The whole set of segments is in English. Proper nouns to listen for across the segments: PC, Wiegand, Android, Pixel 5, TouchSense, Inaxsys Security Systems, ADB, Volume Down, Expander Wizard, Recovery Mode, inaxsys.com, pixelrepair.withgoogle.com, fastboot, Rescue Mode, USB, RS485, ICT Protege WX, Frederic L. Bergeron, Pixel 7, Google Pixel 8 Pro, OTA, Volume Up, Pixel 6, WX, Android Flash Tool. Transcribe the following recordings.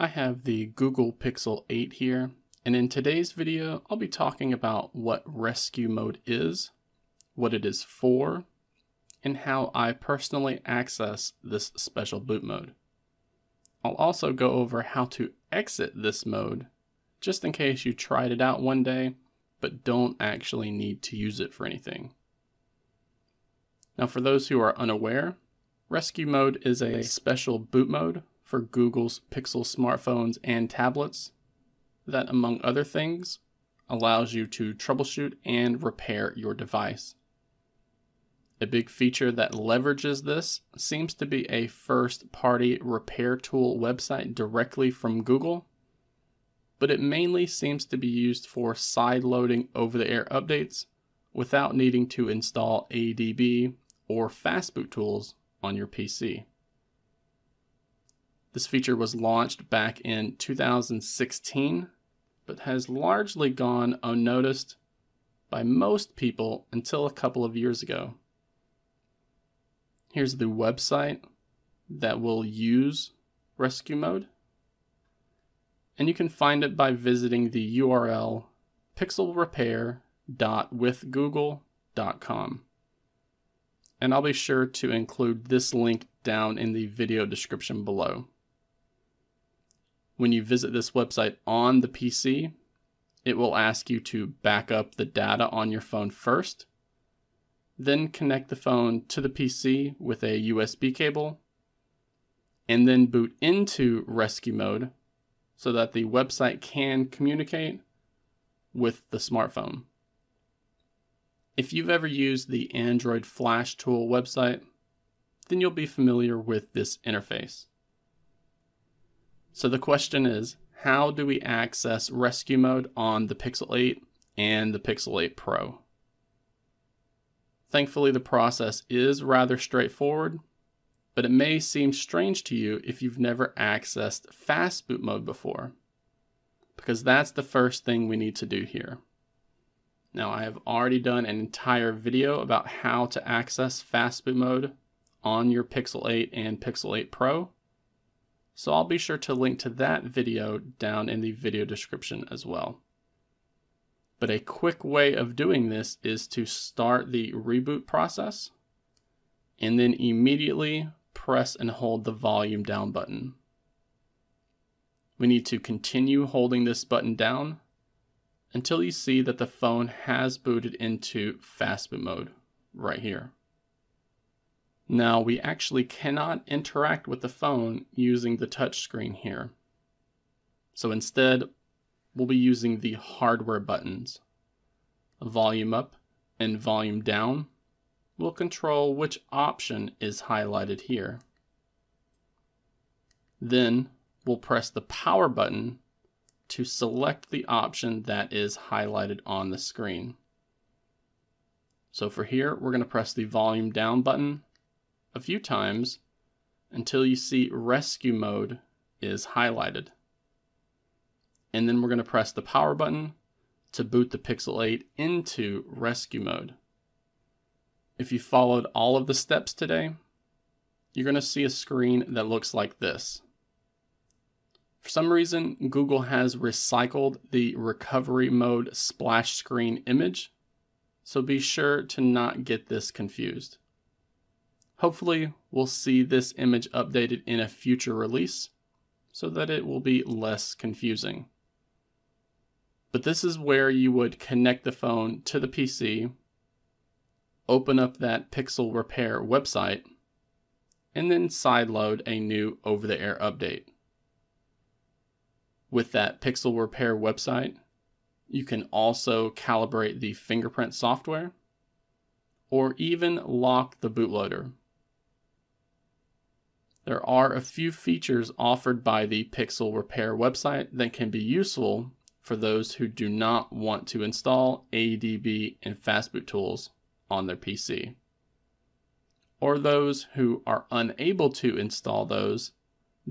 I have the Google Pixel 8 here, and in today's video, I'll be talking about what Rescue Mode is, what it is for, and how I personally access this special boot mode. I'll also go over how to exit this mode, just in case you tried it out one day, but don't actually need to use it for anything. Now, for those who are unaware, Rescue Mode is a special boot mode for Google's Pixel smartphones and tablets that, among other things, allows you to troubleshoot and repair your device. A big feature that leverages this seems to be a first-party repair tool website directly from Google, but it mainly seems to be used for sideloading over-the-air updates without needing to install ADB or fastboot tools on your PC. This feature was launched back in 2016, but has largely gone unnoticed by most people until a couple of years ago. Here's the website that will use Rescue Mode, and you can find it by visiting the URL pixelrepair.withgoogle.com. And I'll be sure to include this link down in the video description below. When you visit this website on the PC, it will ask you to back up the data on your phone first, then connect the phone to the PC with a USB cable, and then boot into Rescue Mode so that the website can communicate with the smartphone. If you've ever used the Android Flash Tool website, then you'll be familiar with this interface. So the question is, how do we access Rescue Mode on the Pixel 8 and the Pixel 8 Pro? Thankfully, the process is rather straightforward, but it may seem strange to you if you've never accessed fastboot mode before, because that's the first thing we need to do here. Now, I have already done an entire video about how to access fastboot mode on your Pixel 8 and Pixel 8 Pro, so I'll be sure to link to that video down in the video description as well. But a quick way of doing this is to start the reboot process and then immediately press and hold the volume down button. We need to continue holding this button down until you see that the phone has booted into fastboot mode right here. Now, we actually cannot interact with the phone using the touch screen here. So instead, we'll be using the hardware buttons. Volume Up and Volume Down will control which option is highlighted here. Then we'll press the power button to select the option that is highlighted on the screen. So for here, we're going to press the volume down button a few times until you see Rescue Mode is highlighted. And then we're going to press the power button to boot the Pixel 8 into Rescue Mode. If you followed all of the steps today, you're going to see a screen that looks like this. For some reason, Google has recycled the Recovery Mode splash screen image, so be sure to not get this confused. Hopefully, we'll see this image updated in a future release so that it will be less confusing. But this is where you would connect the phone to the PC, open up that Pixel Repair website, and then sideload a new over-the-air update. With that Pixel Repair website, you can also calibrate the fingerprint software or even lock the bootloader. There are a few features offered by the Pixel Repair website that can be useful for those who do not want to install ADB and fastboot tools on their PC, or those who are unable to install those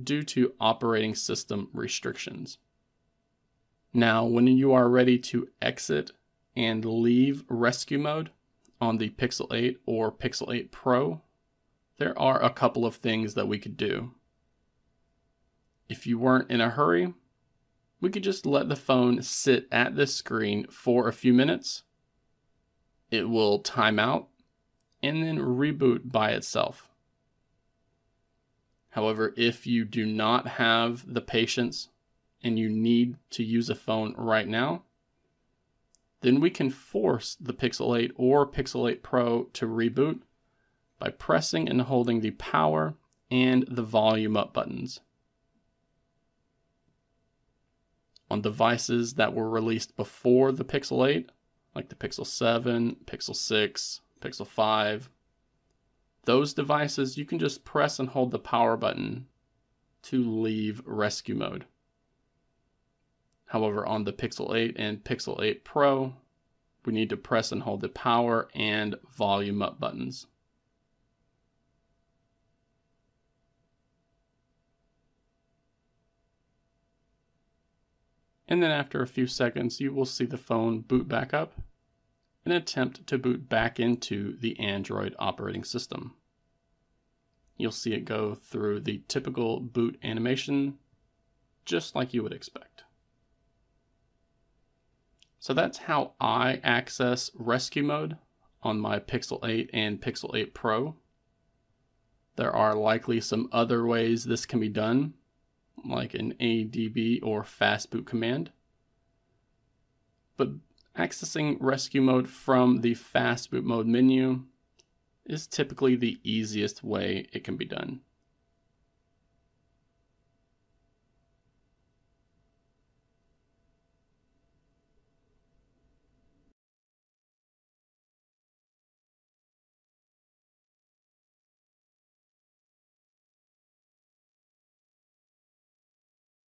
due to operating system restrictions. Now, when you are ready to exit and leave Rescue Mode on the Pixel 8 or Pixel 8 Pro, there are a couple of things that we could do. If you weren't in a hurry, we could just let the phone sit at this screen for a few minutes. It will time out and then reboot by itself. However, if you do not have the patience and you need to use a phone right now, then we can force the Pixel 8 or Pixel 8 Pro to reboot by pressing and holding the power and the volume up buttons. On devices that were released before the Pixel 8, like the Pixel 7, Pixel 6, Pixel 5, those devices, you can just press and hold the power button to leave rescue mode. However, on the Pixel 8 and Pixel 8 Pro, we need to press and hold the power and volume up buttons. And then after a few seconds, you will see the phone boot back up and attempt to boot back into the Android operating system. You'll see it go through the typical boot animation, just like you would expect. So that's how I access rescue mode on my Pixel 8 and Pixel 8 Pro. There are likely some other ways this can be done, like an ADB or fastboot command. But accessing rescue mode from the fastboot mode menu is typically the easiest way it can be done.